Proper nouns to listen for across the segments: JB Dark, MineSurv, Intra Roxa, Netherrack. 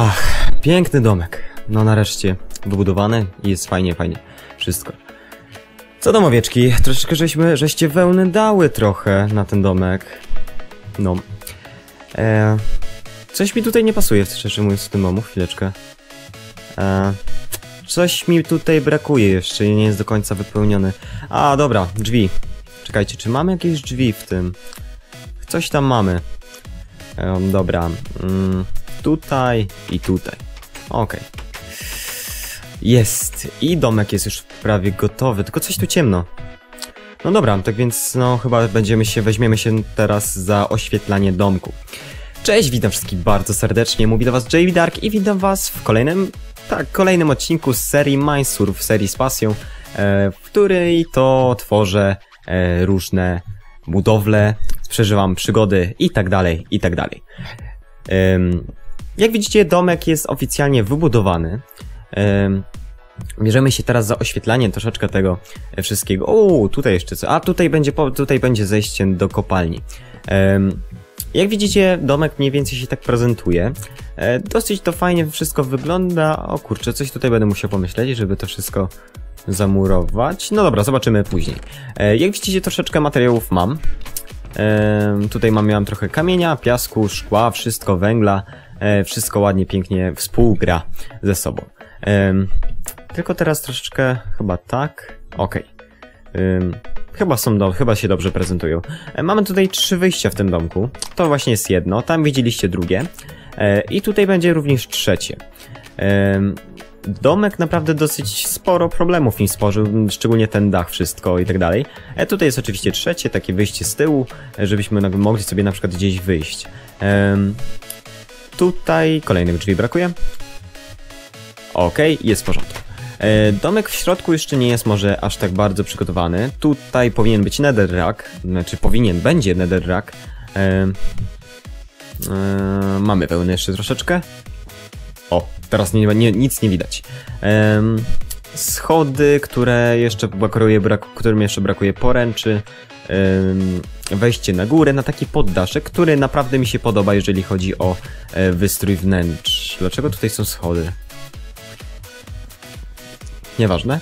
Ach, piękny domek. No nareszcie wybudowany i jest fajnie, wszystko. Co do owieczki, troszeczkę żeście wełny dały trochę na ten domek. No. Coś mi tutaj nie pasuje, szczerze mówiąc, w tym domu, chwileczkę. Coś mi tutaj brakuje jeszcze, nie jest do końca wypełniony. A, dobra, drzwi. Czekajcie, czy mamy jakieś drzwi w tym? Coś tam mamy. Dobra. Tutaj i tutaj. Okej. Jest. I domek jest już prawie gotowy, tylko coś tu ciemno. No dobra, tak więc no chyba weźmiemy się teraz za oświetlanie domku. Cześć, witam wszystkich bardzo serdecznie, mówi do was JB Dark i witam was w kolejnym odcinku z serii MineSurv, serii z pasją, w której to tworzę różne budowle, przeżywam przygody i tak dalej, i tak dalej. Jak widzicie, domek jest oficjalnie wybudowany. Bierzemy się teraz za oświetlanie troszeczkę tego wszystkiego. O, tutaj jeszcze co? A tutaj będzie zejście do kopalni. Jak widzicie, domek mniej więcej się tak prezentuje. Dosyć to fajnie wszystko wygląda. O kurczę, coś tutaj będę musiał pomyśleć, żeby to wszystko zamurować. No dobra, zobaczymy później. Jak widzicie, troszeczkę materiałów mam. Tutaj miałem trochę kamienia, piasku, szkła, wszystko, węgla. Wszystko ładnie, pięknie współgra ze sobą. Tylko teraz troszeczkę chyba tak. Okej. Chyba się dobrze prezentują. Mamy tutaj 3 wyjścia w tym domku. To właśnie jest jedno, tam widzieliście drugie. I tutaj będzie również trzecie. Domek naprawdę dosyć sporo problemów mi stworzył, szczególnie ten dach, wszystko i tak dalej. Tutaj jest oczywiście trzecie, takie wyjście z tyłu, żebyśmy mogli sobie na przykład gdzieś wyjść. Tutaj kolejnych drzwi brakuje. Okej, jest w porządku. Domek w środku jeszcze nie jest może aż tak bardzo przygotowany. Tutaj powinien być Netherrack, znaczy powinien, będzie Netherrack. Mamy wełny jeszcze troszeczkę. O, teraz nic nie widać. Schody, którym jeszcze brakuje poręczy. Wejście na górę, na taki poddaszek, który naprawdę mi się podoba, jeżeli chodzi o wystrój wnętrz. Dlaczego tutaj są schody? Nieważne.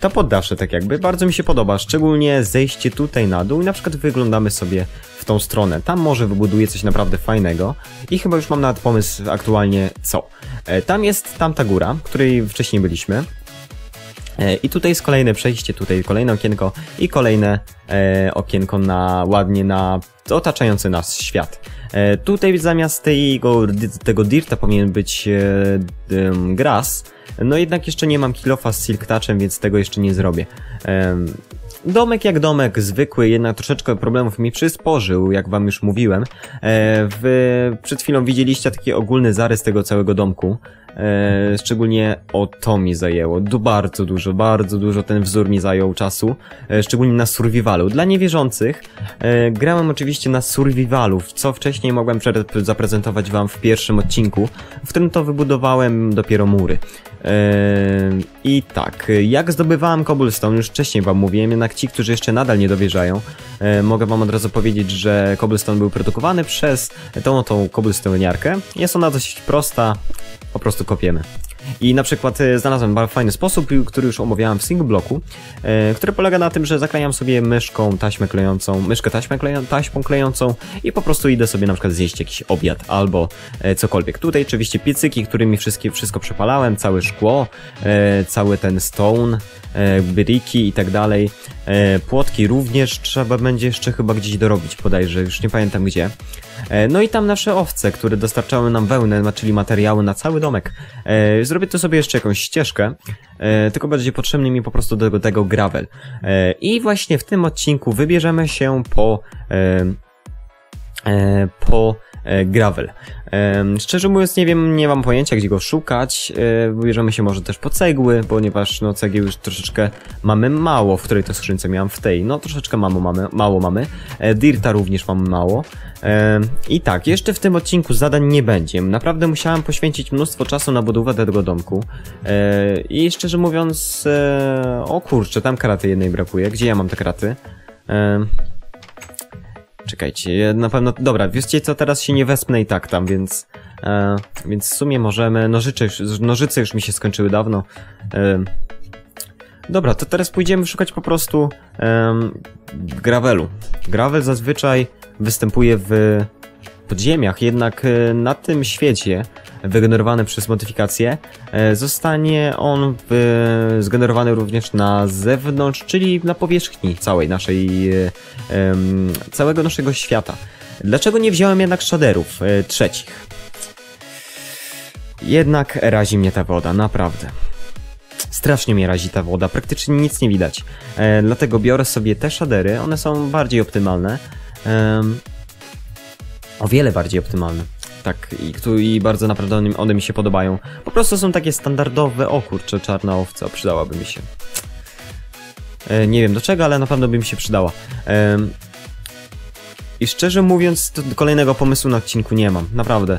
To poddasze tak jakby bardzo mi się podoba, szczególnie zejście tutaj na dół i na przykład wyglądamy sobie w tą stronę. Tam może wybuduję coś naprawdę fajnego i chyba już mam nawet pomysł aktualnie co. Tam jest tamta góra, w której wcześniej byliśmy. I tutaj jest kolejne przejście, tutaj kolejne okienko i kolejne okienko ładnie na otaczający nas świat. Tutaj zamiast tego dirta powinien być gras, no jednak jeszcze nie mam kilofa z silk touchem, więc tego jeszcze nie zrobię. Domek jak domek, zwykły, jednak troszeczkę problemów mi przysporzył, jak wam już mówiłem. Przed chwilą widzieliście taki ogólny zarys tego całego domku. Szczególnie to mi zajęło. Bardzo dużo ten wzór mi zajął czasu. Szczególnie na survivalu. Dla niewierzących grałem oczywiście na survivalu, co wcześniej mogłem zaprezentować wam w pierwszym odcinku, w którym to wybudowałem dopiero mury. I tak, jak zdobywałem cobblestone, już wcześniej wam mówiłem, jednak ci, którzy jeszcze nadal nie dowierzają, mogę wam od razu powiedzieć, że cobblestone był produkowany przez tą cobblestone'arkę. Jest ona dość prosta, po prostu kopiemy. I na przykład znalazłem bardzo fajny sposób, który już omawiałem w single bloku, który polega na tym, że zaklejam sobie taśmą klejącą i po prostu idę sobie na przykład zjeść jakiś obiad albo cokolwiek. Tutaj oczywiście piecyki, którymi wszystko przepalałem, całe szkło, cały ten stone, briki i tak dalej. Płotki również trzeba będzie jeszcze chyba gdzieś dorobić bodajże, już nie pamiętam gdzie. No i tam nasze owce, które dostarczały nam wełnę, czyli materiały na cały domek. Zrobię tu sobie jeszcze jakąś ścieżkę, tylko będzie potrzebny mi po prostu do tego gravel. I właśnie w tym odcinku wybierzemy się po gravel. Szczerze mówiąc nie mam pojęcia gdzie go szukać. Wybierzemy się może też po cegły, ponieważ no cegieł już troszeczkę mamy mało, w której to skrzynce miałem w tej. No troszeczkę mało mamy. Dirta również mamy mało. I tak, jeszcze w tym odcinku zadań nie będzie. Naprawdę musiałem poświęcić mnóstwo czasu na budowę tego domku. I szczerze mówiąc, o kurczę, tam kraty jednej brakuje. Gdzie ja mam te kraty? czekajcie, na pewno, dobra, wiecie co, teraz się nie wespnę i tak tam, więc w sumie możemy, nożyce już mi się skończyły dawno. Dobra, to teraz pójdziemy szukać po prostu gravelu. Gravel zazwyczaj występuje w podziemiach, jednak na tym świecie, wygenerowany przez modyfikację, zostanie on zgenerowany również na zewnątrz, czyli na powierzchni całej naszej, całego naszego świata. Dlaczego nie wziąłem jednak shaderów trzecich? Jednak razi mnie ta woda, naprawdę. Strasznie mnie razi ta woda, praktycznie nic nie widać. Dlatego biorę sobie te shadery, one są bardziej optymalne. O wiele bardziej optymalne. Tak, i bardzo naprawdę one mi się podobają. Po prostu są takie standardowe, o kurczę, czarna owca, przydałaby mi się. Nie wiem do czego, ale na pewno by mi się przydała. I szczerze mówiąc, to kolejnego pomysłu na odcinku nie mam, naprawdę.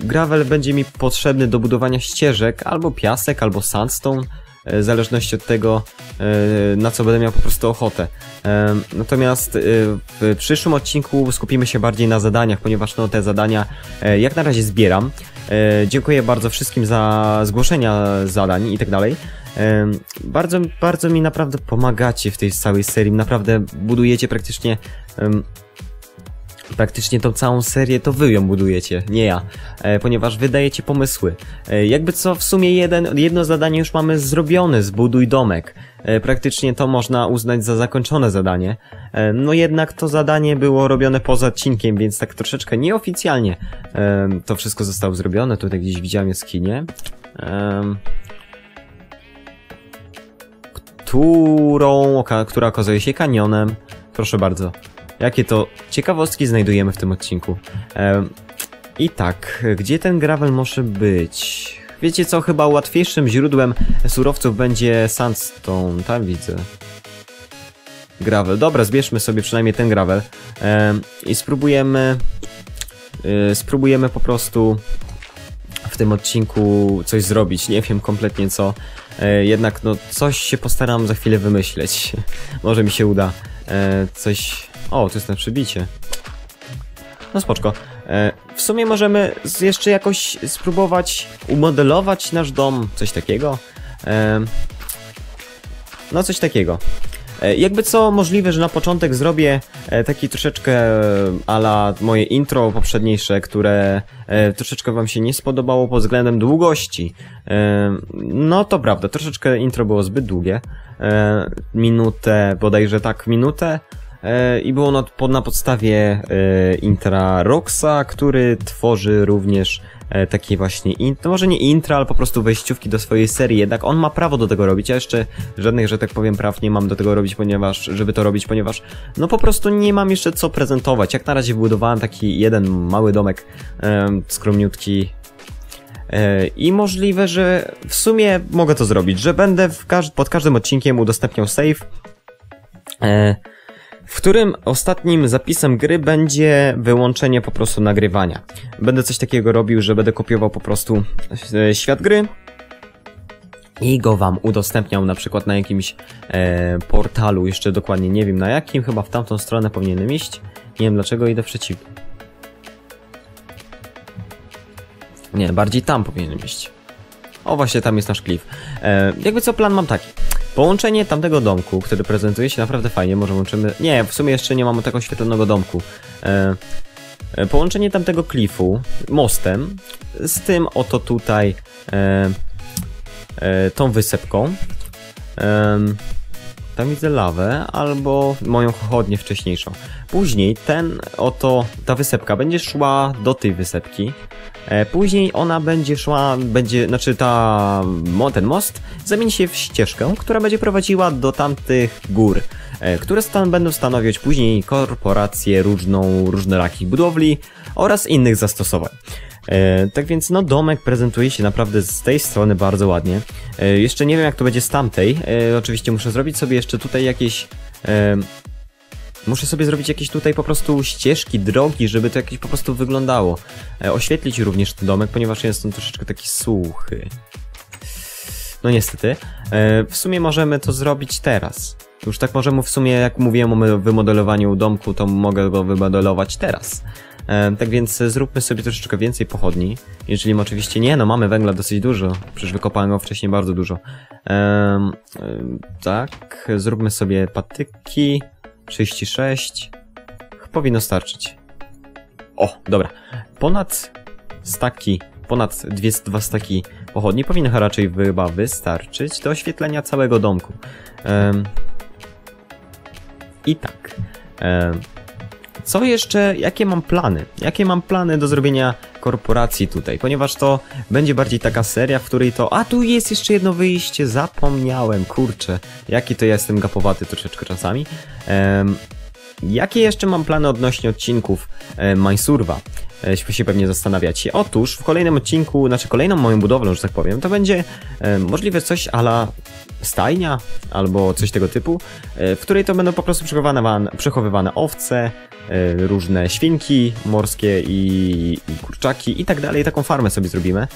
Gravel będzie mi potrzebny do budowania ścieżek, albo piasek, albo sandstone, w zależności od tego, na co będę miał po prostu ochotę. Natomiast w przyszłym odcinku skupimy się bardziej na zadaniach, ponieważ no, te zadania jak na razie zbieram. Dziękuję bardzo wszystkim za zgłoszenia zadań i tak dalej. Bardzo, bardzo mi naprawdę pomagacie w tej całej serii, naprawdę budujecie praktycznie tą całą serię, to wy ją budujecie, nie ja, ponieważ wydajecie pomysły. Jakby co, w sumie jedno zadanie już mamy zrobione, zbuduj domek. Praktycznie to można uznać za zakończone zadanie. No jednak to zadanie było robione poza odcinkiem, więc tak troszeczkę nieoficjalnie to wszystko zostało zrobione. Tutaj gdzieś widziałem jaskinię, która okazuje się kanionem. Proszę bardzo. Jakie to ciekawostki znajdujemy w tym odcinku. I tak, gdzie ten gravel może być? Wiecie co, chyba łatwiejszym źródłem surowców będzie sandstone, tam widzę. Gravel, dobra, zbierzmy sobie przynajmniej ten gravel. I spróbujemy po prostu w tym odcinku coś zrobić, nie wiem kompletnie co. Jednak no coś się postaram za chwilę wymyśleć. Może mi się uda coś... O, to jest na przebicie. No spoczko. W sumie możemy jeszcze jakoś spróbować umodelować nasz dom. Coś takiego. No coś takiego. Jakby co, możliwe, że na początek zrobię taki troszeczkę a la moje intro poprzedniejsze, które troszeczkę wam się nie spodobało pod względem długości. No to prawda, troszeczkę intro było zbyt długie. Minutę, bodajże tak, minutę. I było ono na podstawie Intra Roxa, który tworzy również takie właśnie, może nie intra, ale po prostu wejściówki do swojej serii. Jednak on ma prawo do tego robić, ja jeszcze żadnych, że tak powiem, praw nie mam do tego robić, ponieważ no po prostu nie mam jeszcze co prezentować. Jak na razie wybudowałem taki jeden mały domek, skromniutki. I możliwe, że w sumie mogę to zrobić, że będę pod każdym odcinkiem udostępniał save, w którym ostatnim zapisem gry będzie wyłączenie po prostu nagrywania. Będę coś takiego robił, że będę kopiował po prostu świat gry i go wam udostępniał na przykład na jakimś portalu, jeszcze dokładnie nie wiem na jakim, chyba w tamtą stronę powinienem iść. Nie wiem dlaczego idę przeciw. Nie, bardziej tam powinienem iść. O właśnie, tam jest nasz klif. Jakby co, plan mam taki. Połączenie tamtego domku, który prezentuje się naprawdę fajnie, może łączymy... Nie, w sumie jeszcze nie mamy tak oświetlonego domku. Połączenie tamtego klifu mostem z tym oto tutaj tą wysepką. Tam widzę lawę albo moją pochodnię wcześniejszą. Później ta wysepka będzie szła do tej wysepki. Później ona będzie szła, ten most zamieni się w ścieżkę, która będzie prowadziła do tamtych gór, które będą stanowić później korporacje różnorakich budowli oraz innych zastosowań. Tak więc no domek prezentuje się naprawdę z tej strony bardzo ładnie. Jeszcze nie wiem jak to będzie z tamtej. Oczywiście muszę zrobić sobie jeszcze tutaj jakieś... Muszę sobie zrobić jakieś tutaj po prostu ścieżki, drogi, żeby to jakieś po prostu wyglądało. Oświetlić również ten domek, ponieważ jest on troszeczkę taki suchy. No niestety. W sumie możemy to zrobić teraz. Już tak możemy w sumie, jak mówiłem o wymodelowaniu domku, to mogę go wymodelować teraz. Tak więc zróbmy sobie troszeczkę więcej pochodni. Jeżeli oczywiście nie, no mamy węgla dosyć dużo. Przecież wykopałem go wcześniej bardzo dużo. Tak, zróbmy sobie patyki. 36. Powinno starczyć. O, dobra. Ponad dwa staki pochodni powinno raczej chyba wystarczyć do oświetlenia całego domku. I tak. Co jeszcze? Jakie mam plany? Jakie mam plany do zrobienia korporacji tutaj? Ponieważ to będzie bardziej taka seria, w której to... A, tu jest jeszcze jedno wyjście, zapomniałem, kurczę. Jaki to ja jestem gapowaty troszeczkę czasami. Jakie jeszcze mam plany odnośnie odcinków MineSurva? Się pewnie zastanawiacie. Otóż w kolejnym odcinku, znaczy kolejną moją budowlą, że tak powiem, to będzie możliwe coś a la stajnia albo coś tego typu, w której to będą po prostu przechowywane owce, różne świnki morskie i kurczaki i tak dalej. Taką farmę sobie zrobimy.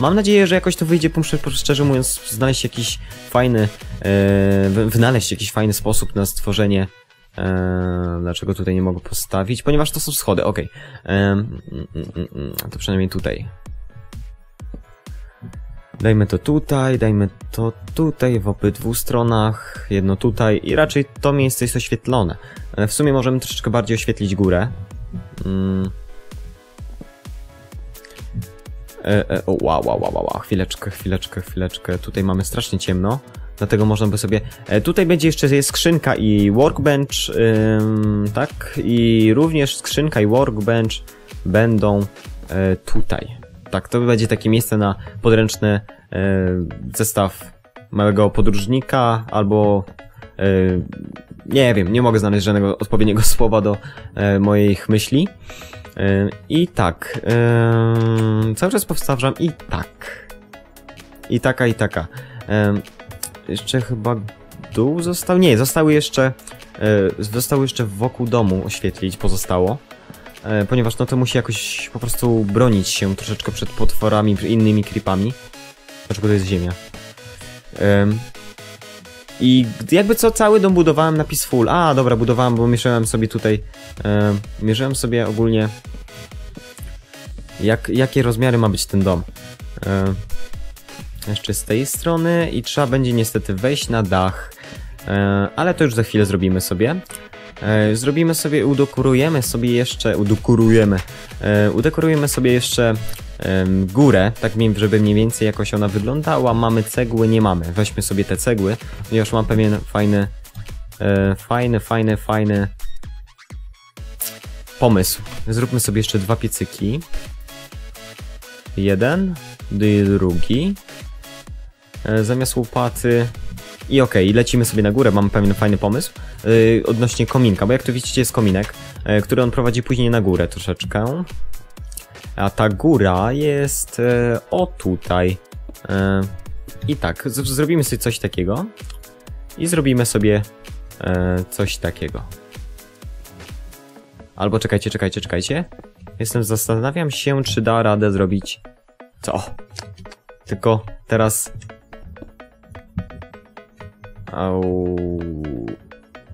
Mam nadzieję, że jakoś to wyjdzie, szczerze mówiąc, wynaleźć jakiś fajny sposób na stworzenie. Dlaczego tutaj nie mogę postawić? Ponieważ to są schody, ok. To przynajmniej tutaj. Dajmy to tutaj, w obydwu stronach, jedno tutaj i raczej to miejsce jest oświetlone. W sumie możemy troszeczkę bardziej oświetlić górę. Chwileczkę. Tutaj mamy strasznie ciemno. Dlatego można by sobie... tutaj będzie jeszcze jest skrzynka i workbench, tak? I również skrzynka i workbench będą tutaj. Tak, to będzie takie miejsce na podręczny zestaw małego podróżnika albo... nie wiem, nie mogę znaleźć żadnego odpowiedniego słowa do moich myśli. I tak. Cały czas powtarzam i tak. I taka, i taka. Jeszcze chyba dół został? Nie, zostały jeszcze wokół domu oświetlić, pozostało. Ponieważ no to musi jakoś po prostu bronić się troszeczkę przed potworami, innymi creepami. Dlaczego to jest ziemia? I jakby co, cały dom budowałem na peaceful. A, dobra, budowałem, bo mieszałem sobie tutaj... mierzyłem sobie ogólnie... jakie rozmiary ma być ten dom. Jeszcze z tej strony i trzeba będzie niestety wejść na dach, ale to już za chwilę zrobimy sobie. Udekorujemy sobie jeszcze górę, tak żeby mniej więcej jakoś ona wyglądała. Mamy cegły, nie mamy. Weźmy sobie te cegły, ponieważ mam pewien fajny pomysł. Zróbmy sobie jeszcze dwa piecyki. Jeden, drugi. Zamiast łopaty i okej, lecimy sobie na górę, mam pewien fajny pomysł odnośnie kominka, bo jak to widzicie jest kominek, który on prowadzi później na górę troszeczkę, a ta góra jest o tutaj i tak, zrobimy sobie coś takiego i zrobimy sobie coś takiego albo czekajcie, zastanawiam się, czy da radę zrobić co, tylko teraz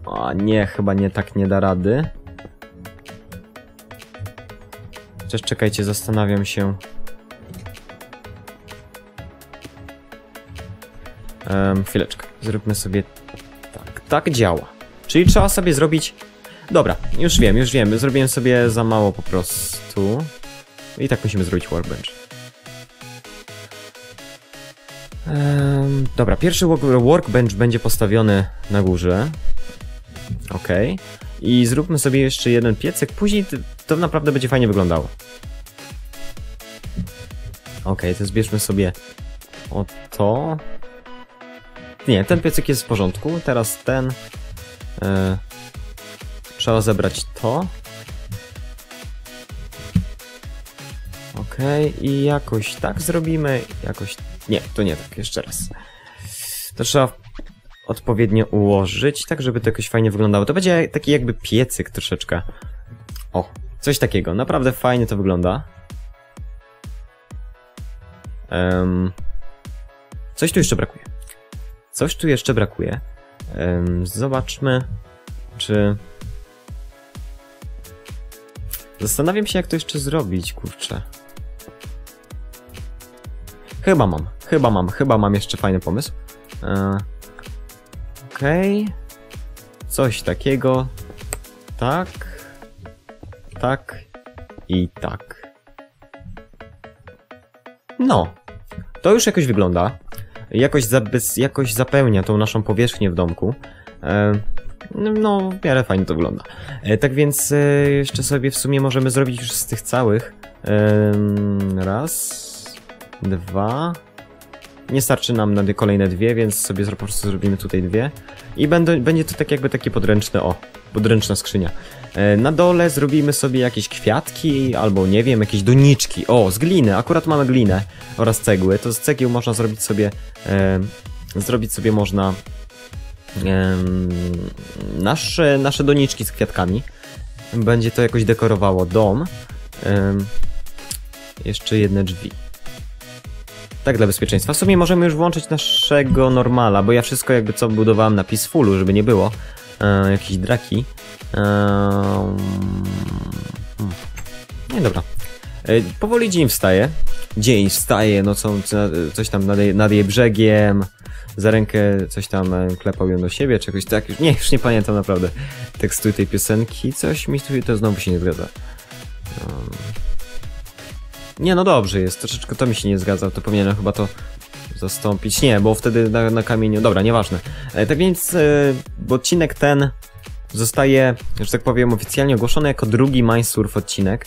a nie, chyba nie, tak nie da rady. Chociaż czekajcie, zastanawiam się. Chwileczkę, zróbmy sobie tak działa. Czyli trzeba sobie zrobić... Dobra, już wiem, zrobiłem sobie za mało po prostu. I tak musimy zrobić workbench. Dobra, pierwszy workbench będzie postawiony na górze. Ok. I zróbmy sobie jeszcze jeden piecek. Później to naprawdę będzie fajnie wyglądało. Ok, to zbierzmy sobie o to. Nie, ten piecyk jest w porządku. Teraz ten. Trzeba zebrać to. Ok, i jakoś tak zrobimy. Jakoś... Nie, to nie tak, jeszcze raz. To trzeba odpowiednio ułożyć, tak żeby to jakoś fajnie wyglądało. To będzie taki jakby piecyk troszeczkę. O, coś takiego. Naprawdę fajnie to wygląda. Coś tu jeszcze brakuje. Coś tu jeszcze brakuje. Zobaczmy, czy... Zastanawiam się, jak to jeszcze zrobić, kurczę. Chyba mam jeszcze fajny pomysł. Okej. Coś takiego. Tak. Tak. I tak. No. To już jakoś wygląda. Jakoś zapełnia tą naszą powierzchnię w domku. No, w miarę fajnie to wygląda. Tak więc jeszcze sobie w sumie możemy zrobić już z tych całych. Raz, dwa. Nie starczy nam na kolejne dwie, więc sobie po prostu zrobimy tutaj dwie. I będzie to tak jakby takie podręczne, o, podręczna skrzynia. Na dole zrobimy sobie jakieś kwiatki, albo nie wiem, jakieś doniczki. O, z gliny, akurat mamy glinę oraz cegły. To z cegieł można zrobić sobie... nasze doniczki z kwiatkami. Będzie to jakoś dekorowało dom. Jeszcze jedne drzwi. Tak, dla bezpieczeństwa. W sumie możemy już włączyć naszego normala, bo ja wszystko jakby co budowałem na peacefulu, żeby nie było jakiejś draki. Nie, dobra. Powoli dzień wstaje. No coś tam nad jej brzegiem. Za rękę coś tam klepał ją do siebie, czegoś tak. Już nie pamiętam naprawdę tekstu tej piosenki. Coś mi to znowu się nie zgadza. Nie, no dobrze jest. Troszeczkę to mi się nie zgadza. To powinienem chyba to zastąpić. Nie, bo wtedy na kamieniu... Dobra, nieważne. Tak więc odcinek ten zostaje, że tak powiem, oficjalnie ogłoszony jako drugi MineSurv odcinek.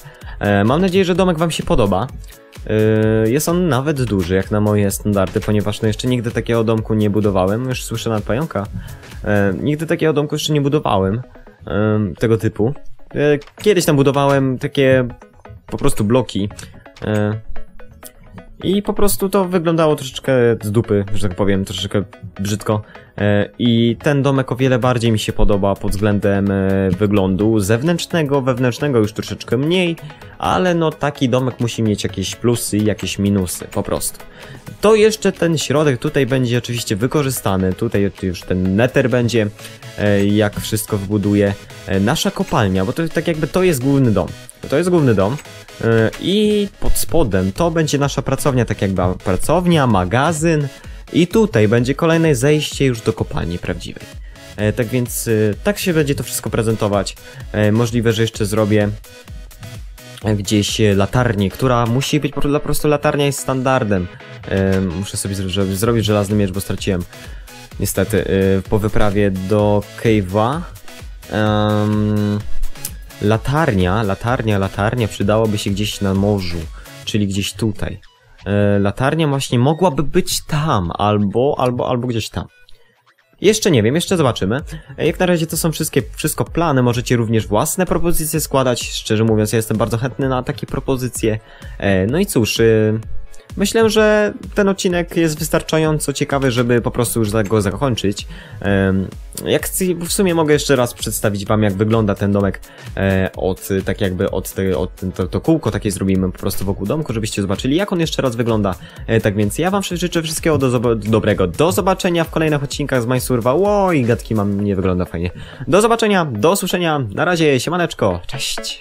Mam nadzieję, że domek wam się podoba. Jest on nawet duży, jak na moje standardy, ponieważ no jeszcze nigdy takiego domku nie budowałem. Już słyszę nad pająka. Nigdy takiego domku jeszcze nie budowałem. Tego typu. Kiedyś tam budowałem takie po prostu bloki. I po prostu to wyglądało troszeczkę z dupy, że tak powiem, troszeczkę brzydko. I ten domek o wiele bardziej mi się podoba pod względem wyglądu zewnętrznego, wewnętrznego już troszeczkę mniej, ale no taki domek musi mieć jakieś plusy i jakieś minusy, po prostu. To jeszcze ten środek tutaj będzie oczywiście wykorzystany, tutaj już ten nether będzie, jak wszystko wybuduje. Nasza kopalnia, bo to tak jakby to jest główny dom. To jest główny dom i pod spodem to będzie nasza pracownia, tak jakby pracownia, magazyn. I tutaj będzie kolejne zejście już do kopalni prawdziwej. Tak więc tak się będzie to wszystko prezentować. Możliwe, że jeszcze zrobię gdzieś latarnię, która musi być, po prostu latarnia jest standardem. Muszę sobie zrobić żelazny miecz, bo straciłem niestety po wyprawie do cave'a. Latarnia przydałoby się gdzieś na morzu, czyli gdzieś tutaj. Latarnia właśnie mogłaby być tam, albo gdzieś tam. Jeszcze nie wiem, jeszcze zobaczymy. Jak na razie to są wszystko plany, możecie również własne propozycje składać. Szczerze mówiąc, ja jestem bardzo chętny na takie propozycje. No i cóż, myślę, że ten odcinek jest wystarczająco ciekawy, żeby po prostu już go zakończyć. Jak w sumie mogę jeszcze raz przedstawić wam, jak wygląda ten domek to kółko takie zrobimy po prostu wokół domku, żebyście zobaczyli, jak on jeszcze raz wygląda. Tak więc ja wam życzę wszystkiego dobrego. Do zobaczenia w kolejnych odcinkach z MineSurva. Oj, gadki mam, nie wygląda fajnie. Do zobaczenia, do usłyszenia. Na razie, siemaneczko, cześć!